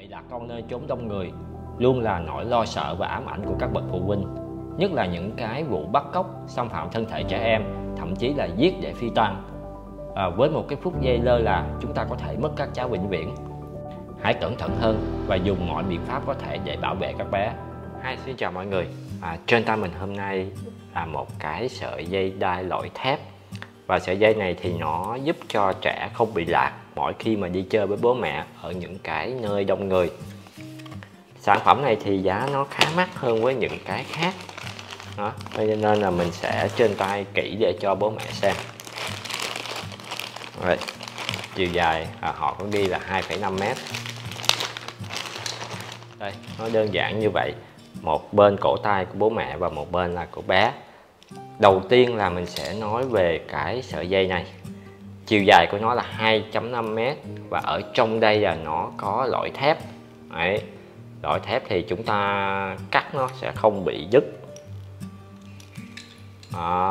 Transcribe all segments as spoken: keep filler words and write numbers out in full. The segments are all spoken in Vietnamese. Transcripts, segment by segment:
Bị lạc con nơi chốn đông người luôn là nỗi lo sợ và ám ảnh của các bậc phụ huynh, nhất là những cái vụ bắt cóc, xâm phạm thân thể trẻ em, thậm chí là giết để phi tang. À, với một cái phút giây lơ là, chúng ta có thể mất các cháu vĩnh viễn. Hãy cẩn thận hơn và dùng mọi biện pháp có thể để bảo vệ các bé. Hi, xin chào mọi người. À, trên tay mình hôm nay là một cái sợi dây đai loại thép, và sợi dây này thì nó giúp cho trẻ không bị lạc mỗi khi mà đi chơi với bố mẹ ở những cái nơi đông người. Sản phẩm này thì giá nó khá mắc hơn với những cái khác đó, nên là mình sẽ trên tay kỹ để cho bố mẹ xem. Rồi, chiều dài à, họ cũng ghi là hai phẩy năm mét. Đây, nó đơn giản như vậy, một bên cổ tay của bố mẹ và một bên là của bé. Đầu tiên là mình sẽ nói về cái sợi dây này. Chiều dài của nó là hai phẩy năm mét và ở trong đây là nó có lõi thép. Đấy, lõi thép thì chúng ta cắt nó sẽ không bị đứt. À,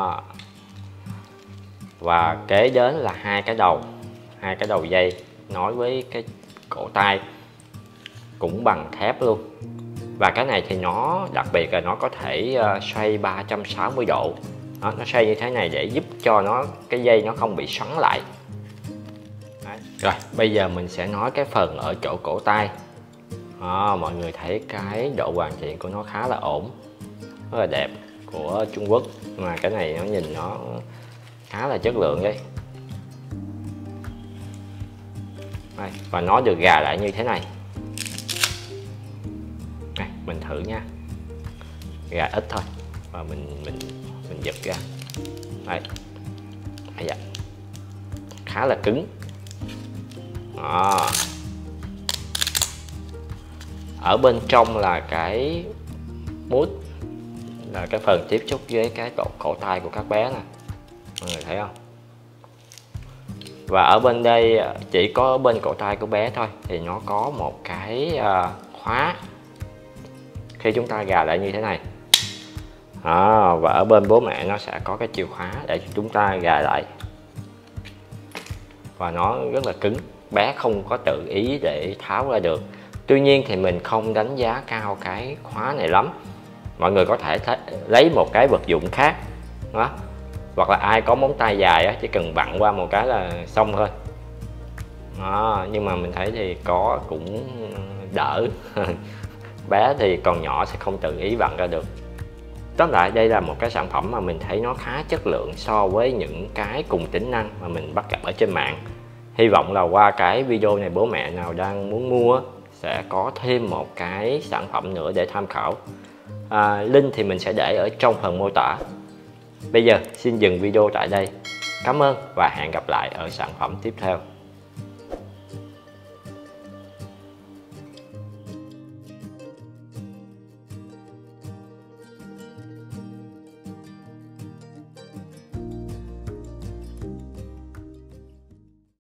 và kế đến là hai cái đầu, hai cái đầu dây nối với cái cổ tay cũng bằng thép luôn. Và cái này thì nó đặc biệt là nó có thể xoay ba trăm sáu mươi độ. Đó, nó xoay như thế này để giúp cho nó cái dây nó không bị xoắn lại. Đấy. Rồi bây giờ mình sẽ nói cái phần ở chỗ cổ tay. À, mọi người thấy cái độ hoàn thiện của nó khá là ổn, rất là đẹp của Trung Quốc, mà cái này nó nhìn nó khá là chất lượng đấy. Đây, và nó được gà lại như thế này. Đây, mình thử nha, gà ít thôi và mình mình mình giật ra. Đây, đây dạ. Khá là cứng. Đó. Ở bên trong là cái mút, là cái phần tiếp xúc với cái cổ, cổ tay của các bé nè, mọi người thấy không? Và ở bên đây chỉ có bên cổ tay của bé thôi thì nó có một cái khóa khi chúng ta gà lại như thế này. À, và ở bên bố mẹ nó sẽ có cái chìa khóa để chúng ta gà lại, và nó rất là cứng, bé không có tự ý để tháo ra được. Tuy nhiên thì mình không đánh giá cao cái khóa này lắm. Mọi người có thể lấy một cái vật dụng khác đó, hoặc là ai có móng tay dài á, chỉ cần vặn qua một cái là xong thôi. Đó, nhưng mà mình thấy thì có cũng đỡ. Bé thì còn nhỏ sẽ không tự ý vặn ra được. Tóm lại đây là một cái sản phẩm mà mình thấy nó khá chất lượng so với những cái cùng tính năng mà mình bắt gặp ở trên mạng. Hy vọng là qua cái video này bố mẹ nào đang muốn mua sẽ có thêm một cái sản phẩm nữa để tham khảo. À, link thì mình sẽ để ở trong phần mô tả. Bây giờ xin dừng video tại đây. Cảm ơn và hẹn gặp lại ở sản phẩm tiếp theo.